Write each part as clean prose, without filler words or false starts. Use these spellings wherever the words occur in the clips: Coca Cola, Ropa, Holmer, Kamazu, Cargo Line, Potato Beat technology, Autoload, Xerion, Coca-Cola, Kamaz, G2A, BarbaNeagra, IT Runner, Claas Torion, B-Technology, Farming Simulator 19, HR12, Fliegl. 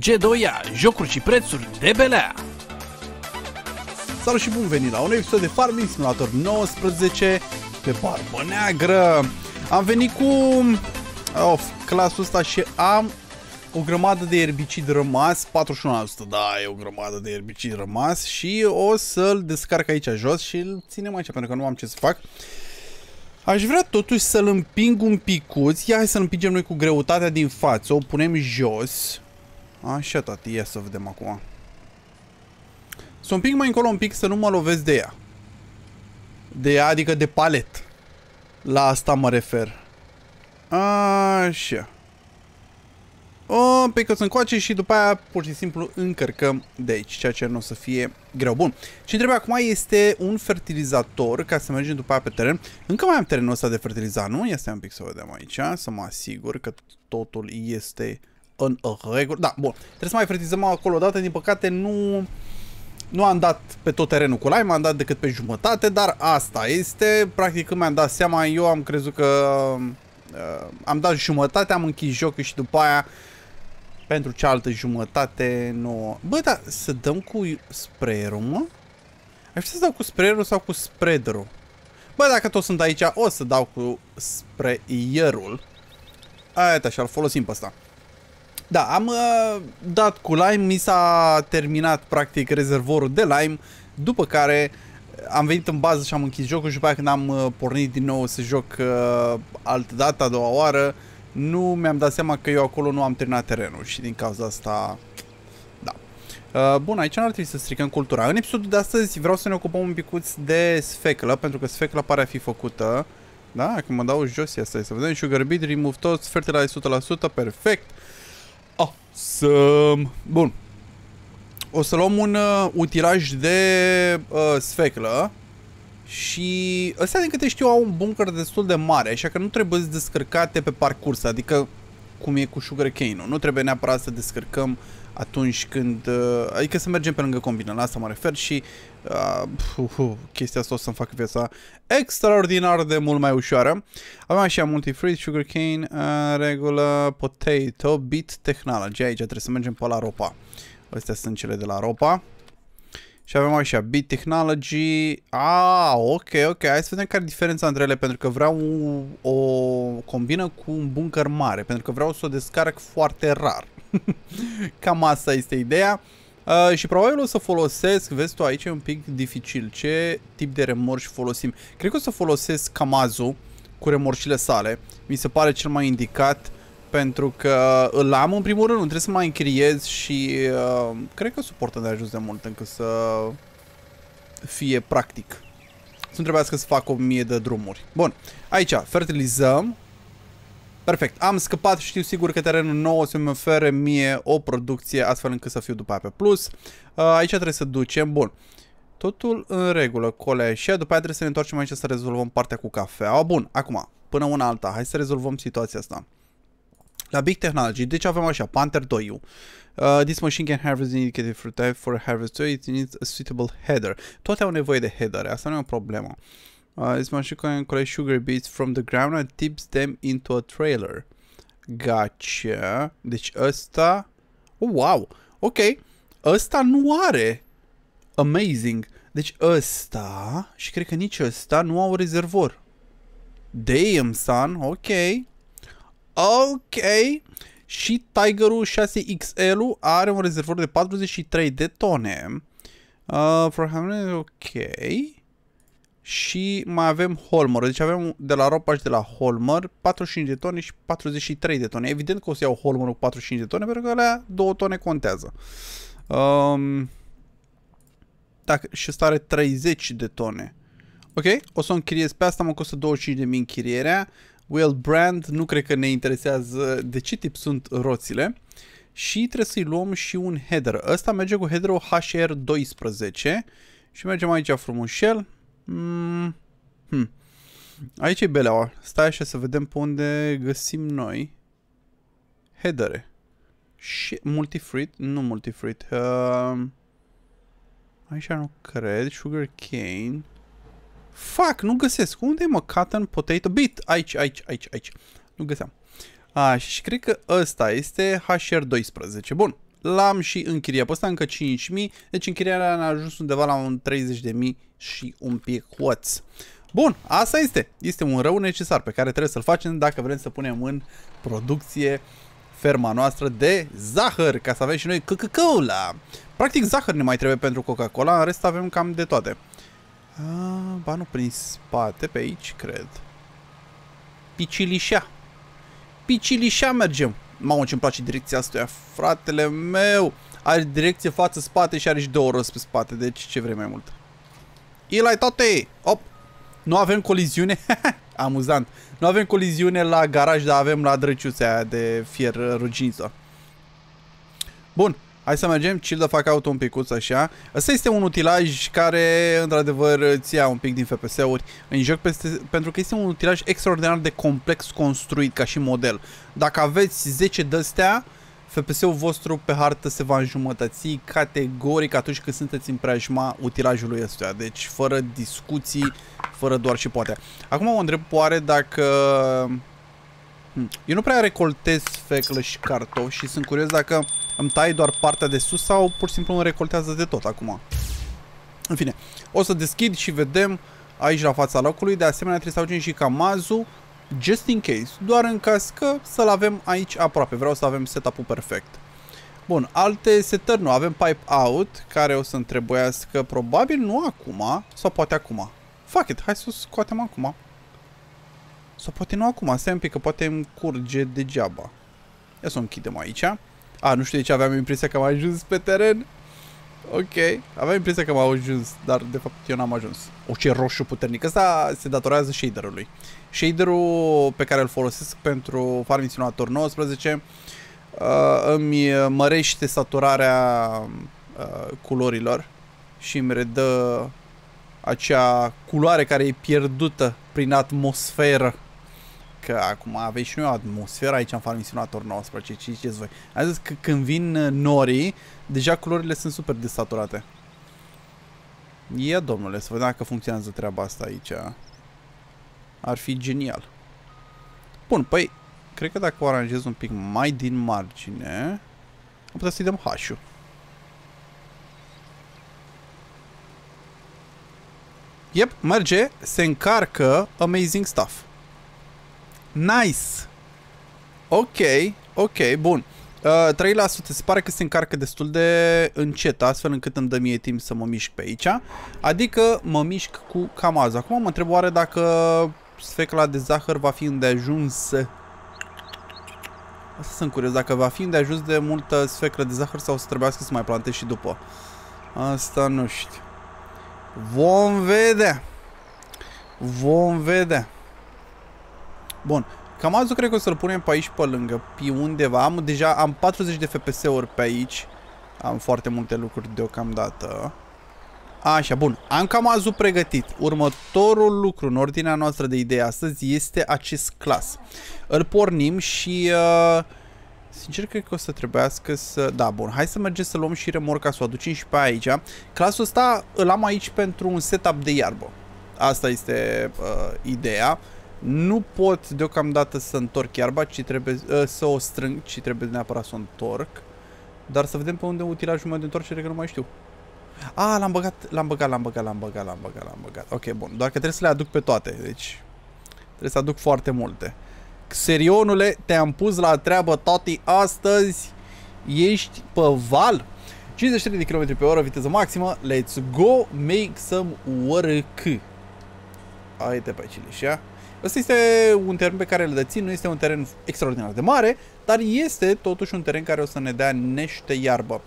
G2A, jocuri și prețuri de belea! Salut și bun venit la un episod de Farming Simulator 19 pe Barbă Neagră. Am venit cu clasul ăsta și am o grămadă de erbicid rămas, 41%, da, e o grămadă de erbicid rămas și o să-l descarc aici jos și îl ținem aici pentru că nu am ce să fac. Aș vrea totuși să-l împing un picuț. Ia hai să-l împingem noi cu greutatea din față, o punem jos. Așa, tati, ia să vedem acum. Să o împing mai încolo un pic să nu mă lovesc de ea. De ea, adică de palet. La asta mă refer. Așa. Pe că se încoace și după aia pur și simplu încărcăm de aici, ceea ce nu o să fie greu. Bun, ce trebuie acum este un fertilizator ca să mergem după aia pe teren. Încă mai am terenul ăsta de fertilizat, nu? Ia stai un pic să vedem aici, să mă asigur că totul este în regulă. Da, bun, trebuie să mai fertilizăm acolo o dată, din păcate nu am dat pe tot terenul cu lime, am dat decât pe jumătate, dar asta este. Practic când mi-am dat seama, eu am crezut că am dat jumătate, am închis jocul și după aia pentru cealaltă jumătate nouă. Bă, dar să dăm cu sprayer-ul, mă? Aș vrea să dau cu sprayer-ul sau cu spreader-ul? Bă, dacă tot sunt aici, o să dau cu sprayer-ul. Aia, așa, îl folosim pe ăsta. Da, am dat cu lime, mi s-a terminat, practic, rezervorul de lime, după care am venit în bază și am închis jocul și după aia când am pornit din nou să joc altă dată, a doua oară, nu mi-am dat seama că eu acolo nu am terminat terenul și din cauza asta, da. Bun, aici nu ar trebui să stricăm cultura. În episodul de astăzi vreau să ne ocupăm un picuț de sfeclă, pentru că sfecla pare a fi făcută. Da, când mă dau jos, ia stai să vedem. Sugar beet, remove toți, fertilize 100%, perfect. Awesome. Bun. O să luăm un utilaj de sfeclă. Și ăstea, din câte știu, au un bunker destul de mare, așa că nu trebuie să descărcate pe parcurs, adică cum e cu sugarcane-ul. Nu trebuie neapărat să descărcăm atunci când, adică să mergem pe lângă combina, la asta mă refer și chestia asta o să-mi facă viața extraordinar de mult mai ușoară. Avem așa multifruit, sugarcane, regulă, potato, beat technology, aici trebuie să mergem pe la Ropa. Astea sunt cele de la Ropa. Și avem așa, B-Technology. Ok, hai să vedem care e diferența între ele, pentru că vreau o combină cu un bunker mare, pentru că vreau să o descarc foarte rar. Cam asta este ideea. Și probabil o să folosesc, vezi tu aici e un pic dificil, ce tip de remorci folosim. Cred că o să folosesc Kamazu cu remorcile sale, mi se pare cel mai indicat, pentru că îl am în primul rând, nu trebuie să mai închiriez și cred că suportă de ajuns de mult încât să fie practic. Să-mi trebuiască să fac 1000 de drumuri. Bun, aici fertilizăm. Perfect, am scăpat, știu sigur că terenul nou o să-mi ofere mie o producție astfel încât să fiu după aia pe plus. Aici trebuie să ducem, bun. Totul în regulă, coleșe, după aia trebuie să ne întoarcem aici să rezolvăm partea cu cafea. Bun, acum, până una alta, hai să rezolvăm situația asta. La Big Technology, deci avem așa, Panther 2. This machine can harvest indicative fruit type for a harvest, so it needs a suitable header. Toate au nevoie de header, asta nu e o problemă. This machine can collect sugar beets from the ground and tips them into a trailer. Gotcha. Deci ăsta... Oh, wow! Ok, ăsta nu are. Amazing. Deci ăsta și cred că nici ăsta nu au rezervor. Damn, son, ok. Ok, și Tigerul 6XL-ul are un rezervor de 43 de tone. Ok. Și mai avem Holmer. Deci avem de la Ropa și de la Holmer 45 de tone și 43 de tone. Evident că o să iau Holmerul cu 45 de tone, pentru că alea 2 tone contează. Dacă, și ăsta are 30 de tone. Ok, o să o închiriez pe asta, mă costă 25.000 închirierea. Well brand, nu cred că ne interesează de ce tip sunt roțile. Și trebuie să-i luăm și un header. Ăsta merge cu headerul HR12. Și mergem aici frumușel. Aici e beleaua. Stai așa să vedem pe unde găsim noi headere. Și multifruit, nu multifruit. Aici nu cred. Sugarcane. Fuck, nu găsesc. Unde e, mă? Cotton, potato, beet. Aici. Nu găseam. Și cred că ăsta este HR12. Bun. L-am și închiriat pe ăsta încă 5.000. Deci închirierea a ajuns undeva la un 30.000 și un pic hoț. Bun, asta este. Este un rău necesar pe care trebuie să-l facem dacă vrem să punem în producție ferma noastră de zahăr, ca să avem și noi Coca Cola. Practic zahăr ne mai trebuie pentru Coca Cola, în rest avem cam de toate. Ba nu, prin spate, pe aici, cred. Picilișa. Picilișa mergem. Mamă, ce-mi place direcția asta, fratele meu. Are direcție față-spate și are și două roți pe spate, deci ce vrei mai mult. Ilai toate! Op! Nu avem coliziune. Amuzant. Nu avem coliziune la garaj, dar avem la drăciuța aia de fier ruginiță. Bun. Hai să mergem. Chill de fac auto un picuț așa. Asta este un utilaj care, într-adevăr, îți ia un pic din FPS-uri în joc, pentru că este un utilaj extraordinar de complex construit ca și model. Dacă aveți 10 d-astea, FPS-ul vostru pe hartă se va înjumătăți categoric atunci când sunteți în preajma utilajului ăstuia. Deci, fără discuții, fără doar și poate. Acum o întreb oare dacă... Eu nu prea recoltez feclă și cartofi și sunt curios dacă îmi tai doar partea de sus sau pur și simplu îmi recoltează de tot acum. În fine, o să deschid și vedem aici la fața locului. De asemenea trebuie să aducem și Kamazu, just in case, doar în caz că să-l avem aici aproape. Vreau să avem setup-ul perfect. Bun, alte setări nu. Avem pipe out, care o să-mi trebuiască probabil nu acum, sau poate acum. Fuck it, hai să scoatem acum. Sau poate nu acum, stai un pic, că poate îmi curge degeaba. Ia să o închidem aici. A, nu știu de ce aveam impresia că am ajuns pe teren. Ok, aveam impresia că am ajuns, dar de fapt eu n-am ajuns. O, ce roșu puternic. Asta se datorează shaderului. Shaderul pe care îl folosesc pentru Farming Simulator 19 îmi mărește saturarea culorilor și îmi redă acea culoare care e pierdută prin atmosferă. Că acum aveți și noi o atmosferă aici în Farming Simulator 19, ce ziceți voi? Am zis că când vin norii, deja culorile sunt super desaturate. Ia domnule, să vedem dacă funcționează treaba asta aici. Ar fi genial. Bun, păi, cred că dacă o aranjez un pic mai din margine, am putea să-i dăm hașul. Yep, merge, se încarcă, amazing stuff. Nice! Ok, ok, bun. 3% se pare că se încarcă destul de încet, astfel încât îmi dă mie timp să mă mișc pe aici. Adică mă mișc cu Kamazu. Acum mă întreb oare dacă sfecla de zahăr va fi îndeajunsă. Asta sunt curios, dacă va fi îndeajuns de multă sfeclă de zahăr sau o să trebuiască să mai plantez și după. Asta nu știu. Vom vedea. Vom vedea. Bun, Kamazu cred că o să-l punem pe aici pe lângă, pe undeva. Deja am 40 de FPS-uri pe aici. Am foarte multe lucruri deocamdată. Așa, bun, am Kamazu pregătit. Următorul lucru în ordinea noastră de idei astăzi este acest clas. Îl pornim și sincer cred că o să trebuiască să... Da, bun, hai să mergem să luăm și remorca, să o aducem și pe aici. Clasul ăsta îl am aici pentru un setup de iarbă. Asta este ideea. Nu pot deocamdată să întorc iarba, ci trebuie să o strâng, ci trebuie neapărat să o întorc. Dar să vedem pe unde utilajul meu de întoarcere, că nu mai știu. A, l-am băgat. Ok, bun, doar că trebuie să le aduc pe toate, deci trebuie să aduc foarte multe. Xerionule, te-am pus la treabă, toti, astăzi ești pe val. 53 de km pe oră, viteză maximă, let's go, make some work. Haide pe cilișa. Ăsta este un teren pe care îl dețin, nu este un teren extraordinar de mare, dar este totuși un teren care o să ne dea niște iarbă.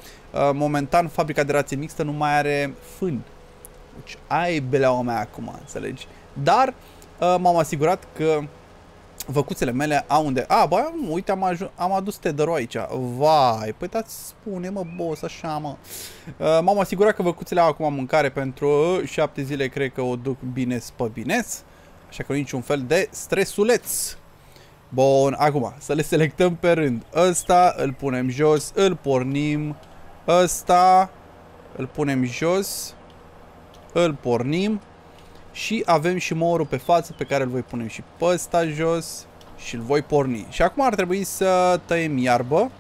Momentan, fabrica de rație mixtă nu mai are fân. Deci, ai beleaua mea acum, înțelegi? Dar m-am asigurat că văcuțele mele au unde... A, bă, uite, am adus tether-ul aici. Vai, păi dați spune, mă, boss, așa, mă. M-am asigurat că văcuțele au acum mâncare pentru 7 zile, cred că o duc bines pe bines. Așa că niciun fel de stresuleț. Bun, acum să le selectăm pe rând. Ăsta îl punem jos, îl pornim. Ăsta îl punem jos, îl pornim. Și avem și morul pe față pe care îl voi pune și pe ăsta jos și îl voi porni. Și acum ar trebui să tăiem iarbă.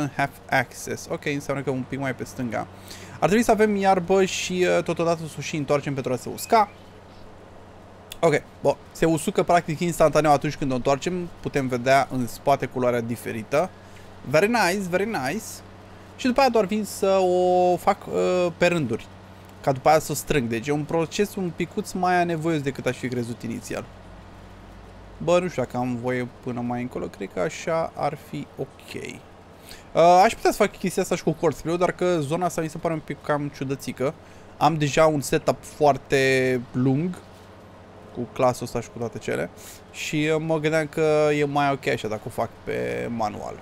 în half access. Ok, înseamnă că un pic mai pe stânga. Ar trebui să avem iarbă și totodată să o și întoarcem pentru a se usca. Ok, bun. Se usucă practic instantaneu atunci când o întoarcem. Putem vedea în spate culoarea diferită. Very nice, very nice. Și după aia doar vin să o fac pe rânduri, ca după aia să o strâng. Deci e un proces un picuț mai anevoios decât aș fi crezut inițial. Bă, nu știu dacă am voie până mai încolo. Cred că așa ar fi ok. Aș putea să fac chestia asta și cu cold spray, doar că zona asta mi se pare un pic cam ciudățică. Am deja un setup foarte lung cu clasul ăsta și cu toate cele. Și mă gândeam că e mai ok așa dacă o fac pe manual.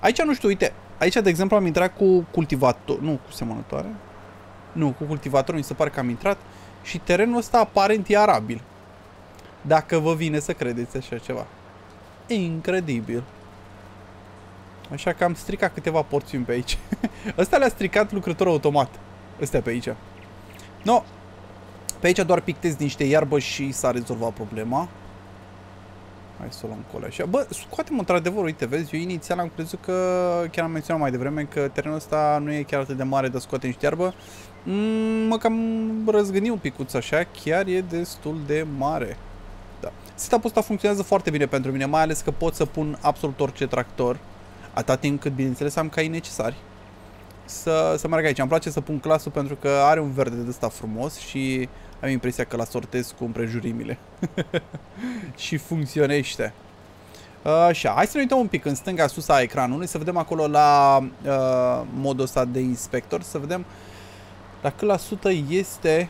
Aici nu știu, uite. Aici, de exemplu, am intrat cu cultivator. Nu, cu semănătoare. Nu, cu cultivator mi se pare că am intrat. Și terenul ăsta aparent e arabil. Dacă vă vine să credeți așa ceva. E incredibil. Așa că am stricat câteva porțiuni pe aici. Ăsta le-a stricat lucrătorul automat. Ăstea pe aici. No. Pe aici doar pictez niște iarbă și s-a rezolvat problema. Hai să o luăm colo așa. Bă, scoatem într-adevăr, uite, vezi, eu inițial am crezut că, chiar am menționat mai devreme, că terenul ăsta nu e chiar atât de mare de a scoate niște iarbă. Mă cam răzgândi un picuț așa, chiar e destul de mare. Da. Setup-ul ăsta funcționează foarte bine pentru mine, mai ales că pot să pun absolut orice tractor, atât timp cât, bineînțeles, am caii necesari să meargă aici. Îmi place să pun clasul pentru că are un verde de ăsta frumos și am impresia că la sortez cu împrejurimile. Și funcționește. Așa, hai să ne uităm un pic în stânga sus a ecranului, să vedem acolo la modul ăsta de inspector, să vedem la cât la sută este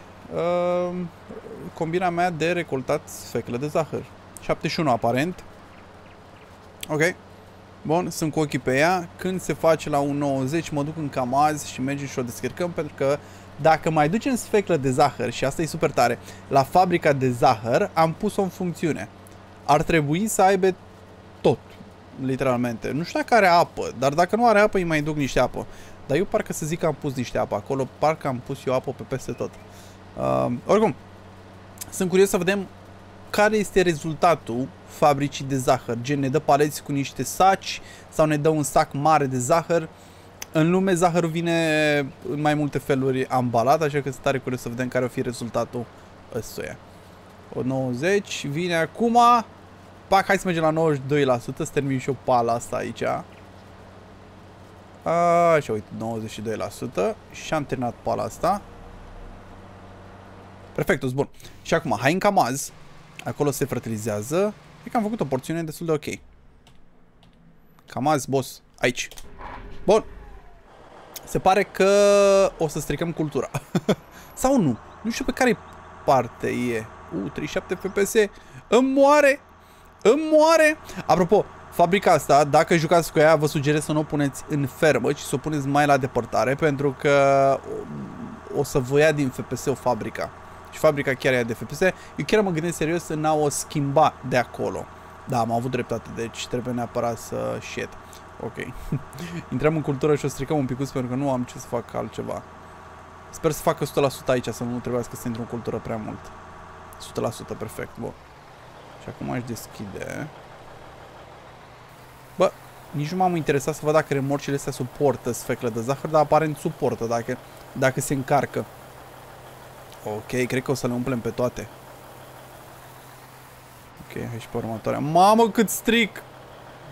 combina mea de recoltat sfeclă de zahăr. 71 aparent. Ok. Bun, sunt cu ochii pe ea. Când se face la 1,90 mă duc în Kamaz și mergem și o descărcăm, pentru că dacă mai ducem sfeclă de zahăr, și asta e super tare, la fabrica de zahăr am pus-o în funcțiune. Ar trebui să aibă tot, literalmente. Nu știu dacă are apă, dar dacă nu are apă îi mai duc niște apă. Dar eu parcă să zic că am pus niște apă acolo, parcă am pus eu apă pe peste tot. Oricum, sunt curios să vedem care este rezultatul fabricii de zahăr. Gen, ne dă paleți cu niște saci sau ne dă un sac mare de zahăr. În lume zahărul vine în mai multe feluri ambalat, așa că sunt tare curios să vedem care o fi rezultatul ăstuia. 90 vine acum. Pac, hai să mergem la 92%, să termin și eu pala asta aici. Așa, uite, 92% și am terminat pala asta. Perfectus, bun. Și acum, hai în Kamaz. Acolo se fertilizează. E că am făcut o porțiune destul de ok. Kamaz, boss, aici. Bun. Se pare că o să stricăm cultura. Sau nu. Nu știu pe care parte e. 37 FPS. Îmi moare. Îmi moare. Apropo, fabrica asta, dacă jucați cu ea, vă sugerez să nu o puneți în fermă, ci să o puneți mai la depărtare, pentru că o să vă ia din FPS o fabrica. Și fabrica chiar ia de FPS. Eu chiar mă gândesc serios să n-o schimba de acolo. Da, am avut dreptate, deci trebuie neapărat să shit. Ok. Intrăm în cultură și o stricăm un picuț pentru că nu am ce să fac altceva. Sper să facă 100% aici, să nu trebuiască să intru în cultură prea mult. 100%, perfect, bun. Și acum aș deschide. Bă, nici nu m-am interesat să văd dacă remorcile astea suportă sfeclă de zahăr, dar aparent suportă dacă se încarcă. Ok, cred că o să le umplem pe toate. Ok, hai și pe următoarea. Mamă, cât stric!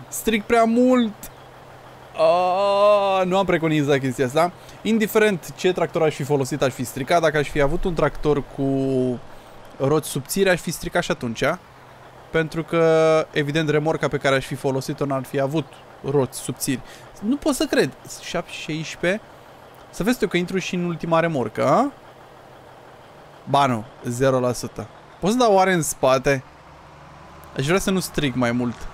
Stric prea mult! Nu am preconizat chestia asta. Indiferent ce tractor aș fi folosit, aș fi stricat. Dacă aș fi avut un tractor cu roți subțiri, aș fi stricat și atunci. Pentru că, evident, remorca pe care aș fi folosit-o n-ar fi avut roți subțiri. Nu pot să cred. 7-16. Să vezi tu că intru și în ultima remorcă, a? Ba nu, 0%. Poți să dau oare în spate? Aș vrea să nu stric mai mult.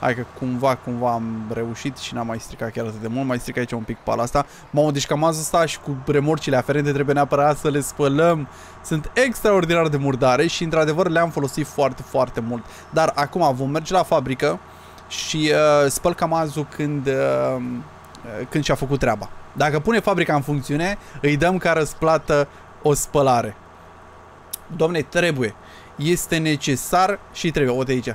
Hai că cumva am reușit și n-am mai stricat chiar atât de mult. Mai stric aici un pic pala asta. Mamă, deci Kamazul ăsta și cu remorcile aferente trebuie neapărat să le spălăm. Sunt extraordinar de murdare și într-adevăr le-am folosit foarte, foarte mult. Dar acum vom merge la fabrică și spăl Kamazul când și-a făcut treaba. Dacă pune fabrica în funcțiune, îi dăm ca răsplată o spălare. Doamne, trebuie. Este necesar și trebuie. O de aici.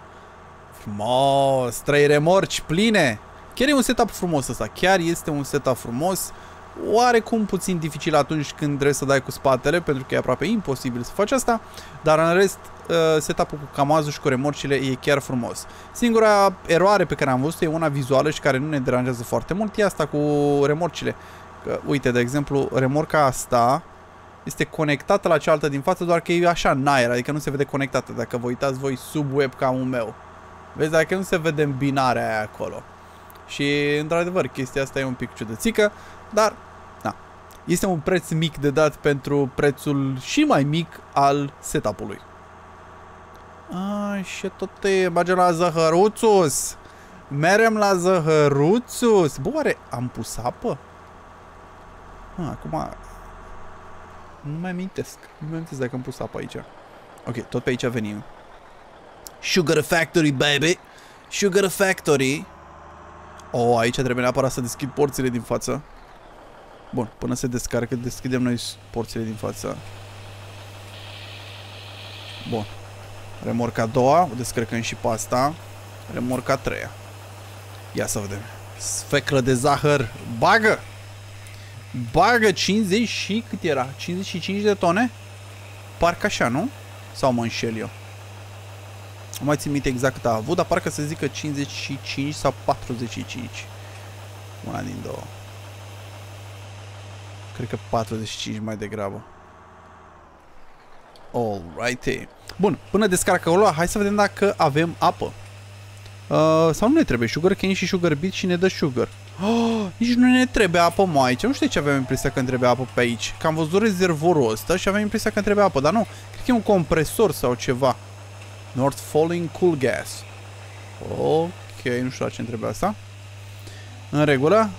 Frumos. 3 remorci pline. Chiar e un setup frumos ăsta, chiar este un setup frumos, oarecum puțin dificil atunci când trebuie să dai cu spatele, pentru că e aproape imposibil să faci asta, dar în rest setup-ul cu Kamazu și cu remorcile e chiar frumos. Singura eroare pe care am văzut-o e una vizuală și care nu ne deranjează foarte mult, e asta cu remorcile. Că, uite, de exemplu, remorca asta este conectată la cealaltă din față, doar că e așa în aer, adică nu se vede conectată. Dacă vă uitați voi sub webcam-ul meu, vezi, dacă nu se vede în binarea aia acolo. Și, într-adevăr, chestia asta e un pic ciudățică, dar, da, este un preț mic de dat pentru prețul și mai mic al setup-ului. Și tot te bage la zahăruțus. Merem la zahăruțus. Bă, oare am pus apă? Acum nu mai amintesc. Nu mai amintesc dacă am pus apă aici. Ok, tot pe aici venim. Sugar Factory, baby. Sugar Factory. Oh, aici trebuie neapărat să deschid porțile din față. Bun, până se descarcă, deschidem noi porțile din față. Bun. Remorca a doua, o descărcăm și pe asta. Remorca a treia. Ia să vedem. Sfeclă de zahăr. Bagă! Bagă 50 și cât era? 55 de tone? Parcă așa, nu? Sau mă înșel eu? Nu mai țin minte exact cât a avut, dar parcă se zică 55 sau 45. Una din două. Cred că 45 mai degrabă. Alrighty. Bun, până descarcă o lua, hai să vedem dacă avem apă. Sau nu ne trebuie sugar cane și sugar beet și ne dă sugar. Oh, nici nu ne trebuie apă, mă, aici. Nu știu ce aveam impresia că trebuie apă pe aici. Că am văzut rezervorul ăsta și aveam impresia că trebuie apă, dar nu. Cred că e un compresor sau ceva. North Falling Cool Gas. Ok, nu știu la ce trebuie asta. În regulă.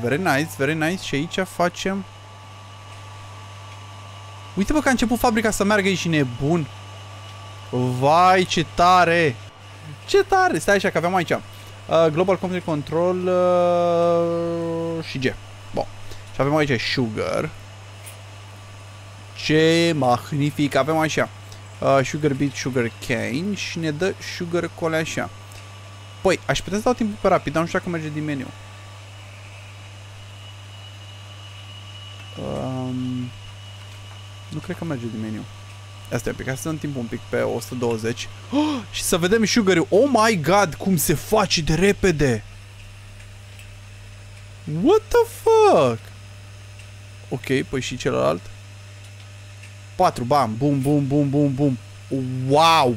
Very nice, very nice. Și aici facem... Uite, bă, că a început fabrica să meargă, aici nebun. Vai, ce tare! Ce tare! Stai așa, că aveam aici. Global Company Control și G. Bun. Și avem aici sugar. Ce magnific! Avem așa. Sugar beet, sugar cane și ne dă sugar cole așa. Păi, aș putea să dau timpul pe rapid, dar nu știu dacă merge din meniu. Nu cred că merge din meniu. Asta e un pic, hai să dăm timpul un pic pe 120. Oh, și să vedem sugar-ul. Oh my god, cum se face de repede. What the fuck? Ok, păi și celălalt 4, bam, bum, bum, bum, bum, bum. Wow.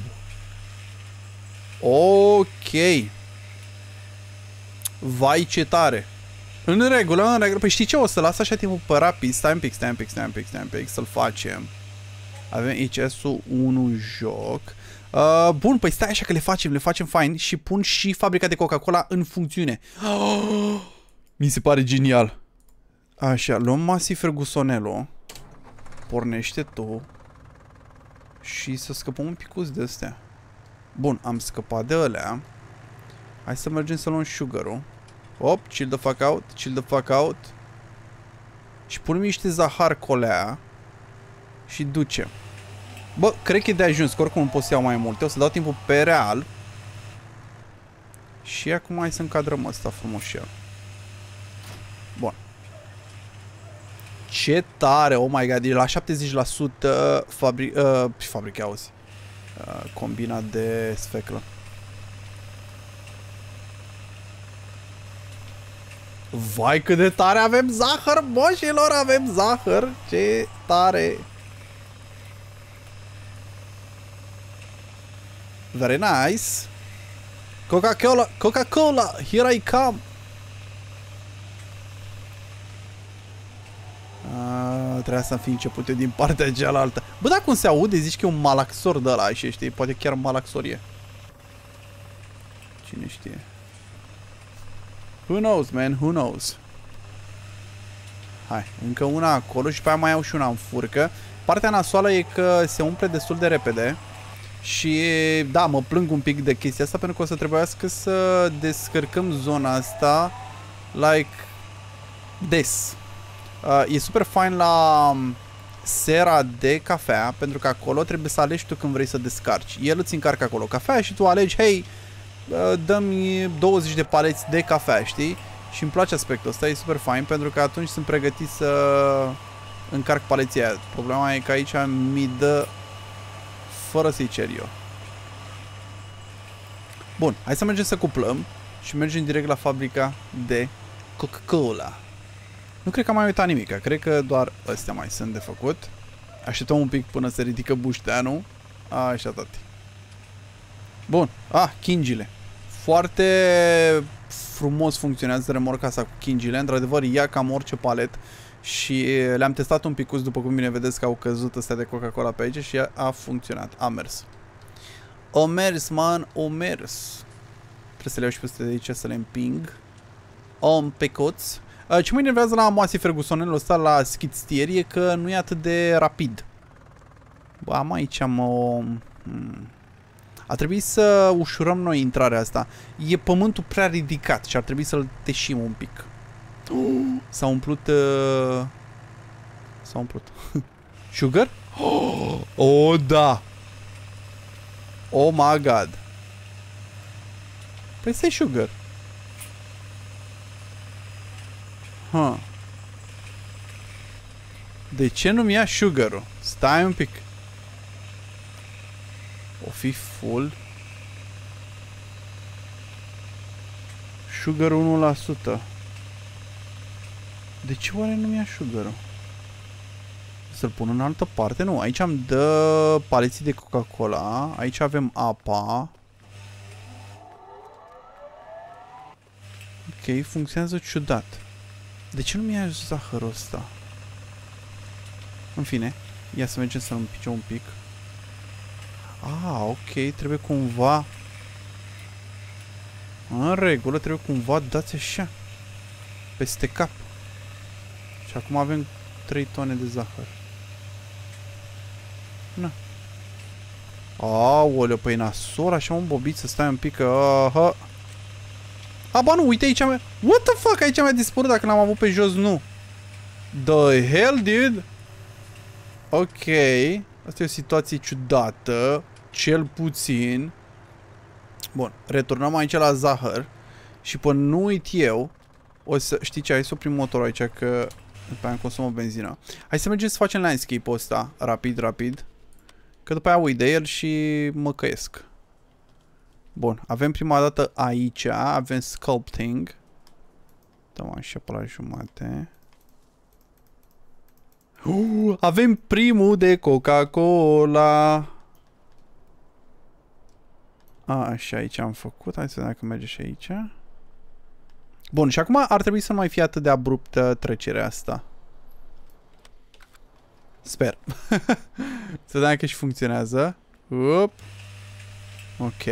Ok. Vai, ce tare. În regulă, în regulă. Păi știi ce? O să las așa timpul pe rapid. Stai un pic, stai un pic, stai un pic, stai un pic. Să-l facem. Avem HS-ul 1 joc. Bun, păi stai așa că le facem fain. Și pun și fabrica de Coca-Cola în funcțiune. Oh, mi se pare genial. Așa, luăm Masi Fergusonello. Pornește tu. Și să scăpăm un picuț de astea. Bun, am scăpat de alea. Hai să mergem să luăm sugar-ul. Hop, chill the fuck out, chill the fuck out. Și punem niște zahar colea. Și ducem. Bă, cred că e de ajuns, că oricum nu pot să iau mai multe. O să dau timpul pe real. Și acum hai să încadrăm asta frumos el. Bun. Ce tare, oh my god, e la 70% fabrica, auzi. Combina de sfeclă. Vai, cât de tare avem zahăr, boșilor, avem zahăr. Ce tare. Very nice. Coca Cola, Coca Cola, here I come. Trebuia să-mi fi început eu din partea cealaltă. Bă, dacă cum se aude, zici că e un malaxor de ăla și știi, poate chiar malaxorie. Cine știe? Who knows, man, who knows. Hai, încă una acolo și pe aia mai iau și una în furcă. Partea nasoală e că se umple destul de repede. Și da, mă plâng un pic de chestia asta, pentru că o să trebuiască să descărcăm zona asta like des. E super fain la sera de cafea, pentru că acolo trebuie să alegi tu când vrei să descarci. El îți încarcă acolo cafea și tu alegi, hei, dă-mi 20 de paleți de cafea, știi? Și îmi place aspectul ăsta, e super fain, pentru că atunci sunt pregătit să încarc paleții aia. Problema e că aici mi dă fără să-i cer eu. Bun, hai să mergem să cuplăm și mergem direct la fabrica de Coca Cola. Nu cred că am mai uitat nimic, cred că doar astea mai sunt de făcut. Așteptăm un pic până se ridică bușteanul. Așa, tati. Bun, chingile. Foarte frumos funcționează remorca asta cu chingile. Într-adevăr, ia cam orice palet. Și le-am testat un picuț, după cum bine vedeți că au căzut astea de Coca-Cola pe aici și a funcționat, a mers. O mers, man, o mers. Trebuie să le iau și peste de aici să le împing. Om pe coț. Ce mă enervează la Moasii Fergusonelul ăsta la schidstier e că nu e atât de rapid. Bă, am aici a trebuit să ușurăm noi intrarea asta. E pământul prea ridicat și ar trebui să-l teșim un pic. S-a umplut... S-a umplut. Sugar? Oh, da! Oh my god! Păi stai sugar. Ha. De ce nu-mi ia sugar-ul? Stai un pic. O fi full. Sugar 1%. De ce oare nu-mi ia sugar-ul? Să-l pun în altă parte? Nu, aici îmi dă paleții de Coca-Cola. Aici avem apa. Ok, funcționează ciudat. De ce nu-mi ia zahărul ăsta? În fine, ia să mergem să-l împicem un pic. Ok, trebuie cumva... În regulă, trebuie cumva dați așa. Peste cap. Și acum avem 3 tone de zahăr. Na. Aoleu, păi nasol, așa un bobit, să stai un pic, aha. Ba nu, uite aici am... What the fuck, aici mi-a dispărut, dacă l-am avut pe jos, nu. The hell, dude? Ok. Asta e o situație ciudată, cel puțin. Bun, returnăm aici la zahăr. Și până nu uit eu, o să... Știi ce, hai să oprim motorul aici, că... După aia consumă benzină. Hai să mergem să facem landscape-ul ăsta. Rapid, rapid. Că după aia uit de el și mă căiesc. Bun, avem prima dată aici. Avem sculpting. Dăm așa pe la jumate. Avem primul de Coca-Cola. Așa, aici am făcut. Hai să vedem dacă merge și aici. Bun, și acum ar trebui să nu mai fie atât de abruptă trecerea asta. Sper. Să vedem dacă și funcționează. Up. Ok.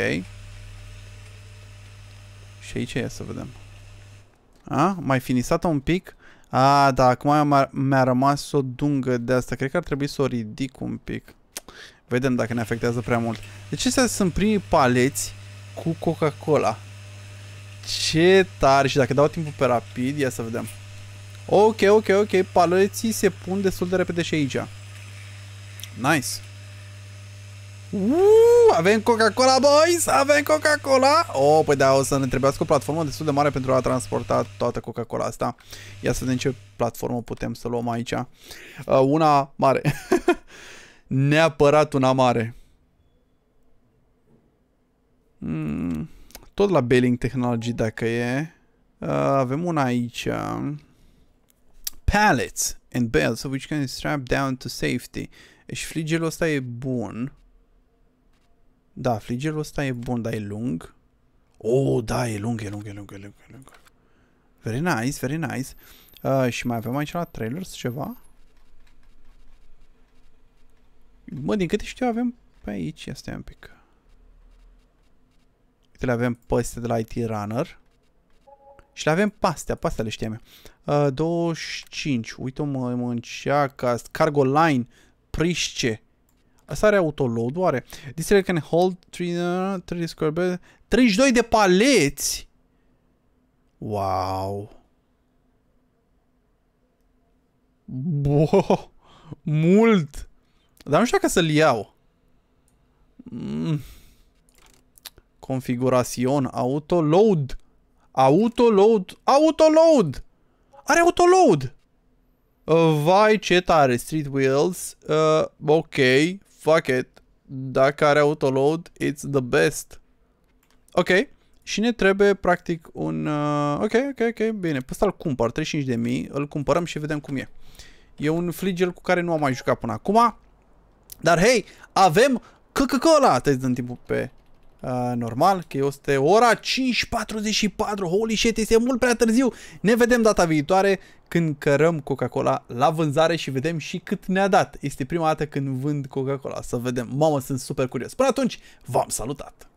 Și aici e, să vedem. Mai finisată un pic. Da, acum mi-a rămas o dungă de asta. Cred că ar trebui să o ridic un pic. Vedem dacă ne afectează prea mult. Deci astea sunt primii paleți cu Coca-Cola. Ce tare! Și dacă dau timpul pe rapid, ia să vedem. Ok, ok, ok. Paleții se pun destul de repede și aici. Nice. Avem Coca-Cola, boys! Avem Coca-Cola! Păi da, o să ne trebuiască o platformă destul de mare pentru a transporta toată Coca-Cola asta. Ia să vedem ce platformă putem să luăm aici. Una mare. Neapărat una mare. Tot la B-Technology dacă e. Avem una aici. Pallets and bales which can strap down to safety. Și fligelul ăsta e bun. Da, fligelul ăsta e bun, dar e lung. Da, e lung, e lung. Very nice, very nice. Și mai avem aici la trailers ceva. Mă, din câte știu avem pe aici. Asta e un pic. Le avem peste de la IT Runner. Și le avem pastea. Pastea le știam eu. 25. Uite-o, mă înceacă. Cargo Line. Prisce. Asta are autoload, oare? This can hold 32 de paleți. Wow. Wow. Mult. Dar nu știu dacă să-l iau. Configurațion, autoload. Autoload. Autoload! Are autoload! Vai, ce tare, street wheels. Ok, fuck it. Dacă are autoload, it's the best. Ok, și ne trebuie practic un... ok, bine, pe ăsta îl cumpăr, 35.000, îl cumpărăm și vedem cum e. E un fligel cu care nu am mai jucat până acum. Dar hei, avem Coca Cola. Trebuie să dăm timpul pe normal, că este ora 5:44. Holy shit, este mult prea târziu. Ne vedem data viitoare când cărăm Coca Cola la vânzare și vedem și cât ne-a dat. Este prima dată când vând Coca Cola. Să vedem, mamă, sunt super curios. Până atunci, v-am salutat.